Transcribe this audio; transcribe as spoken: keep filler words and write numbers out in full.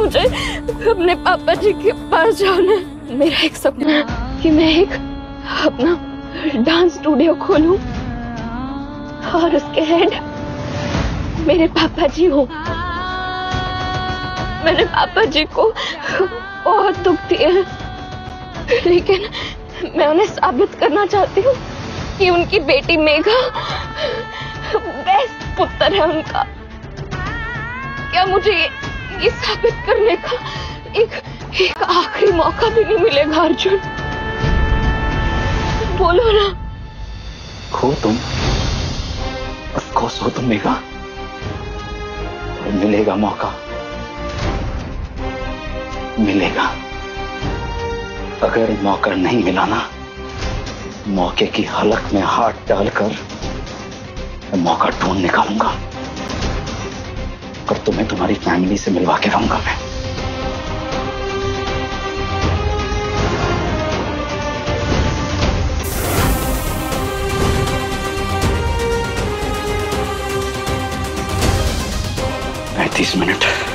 मुझे अपने पापा जी के पास जाना है। मेरा एक सपना है कि मैं एक अपना डांस स्टूडियो खोलूं और उसके हेड मेरे पापा जी हो। मैंने पापा जी को बहुत दुख दिए हैं, लेकिन मैं उन्हें साबित करना चाहती हूँ कि उनकी बेटी मेघा बेस्ट पुत्र है उनका। क्या मुझे ये साबित करने का एक एक आखिरी मौका भी नहीं मिलेगा? अर्जुन बोलो ना। खो तुम, बस खो सो तुम मेघा, मिलेगा मौका, मिलेगा। अगर मौका नहीं मिला ना, मौके की हलक में हाथ डालकर मौका ढूंढ निकालूंगा और तुम्हें तुम्हारी फैमिली से मिलवा के रहूंगा मैं। पैंतीस मिनट